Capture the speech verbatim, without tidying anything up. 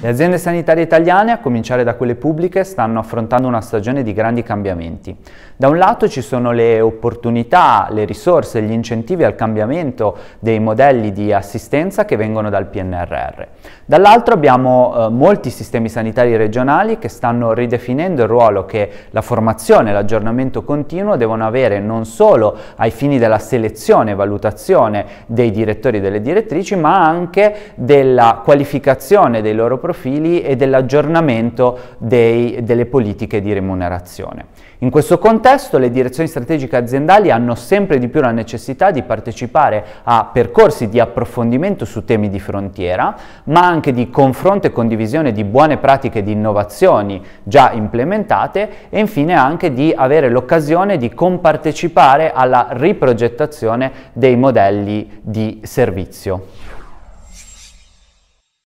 Le aziende sanitarie italiane, a cominciare da quelle pubbliche, stanno affrontando una stagione di grandi cambiamenti. Da un lato ci sono le opportunità, le risorse, gli incentivi al cambiamento dei modelli di assistenza che vengono dal P N R R. Dall'altro abbiamo eh, molti sistemi sanitari regionali che stanno ridefinendo il ruolo che la formazione e l'aggiornamento continuo devono avere non solo ai fini della selezione e valutazione dei direttori e delle direttrici, ma anche della qualificazione dei loro profili e dell'aggiornamento delle politiche di remunerazione. In questo contesto le direzioni strategiche aziendali hanno sempre di più la necessità di partecipare a percorsi di approfondimento su temi di frontiera, ma anche di confronto e condivisione di buone pratiche e di innovazioni già implementate e infine anche di avere l'occasione di compartecipare alla riprogettazione dei modelli di servizio.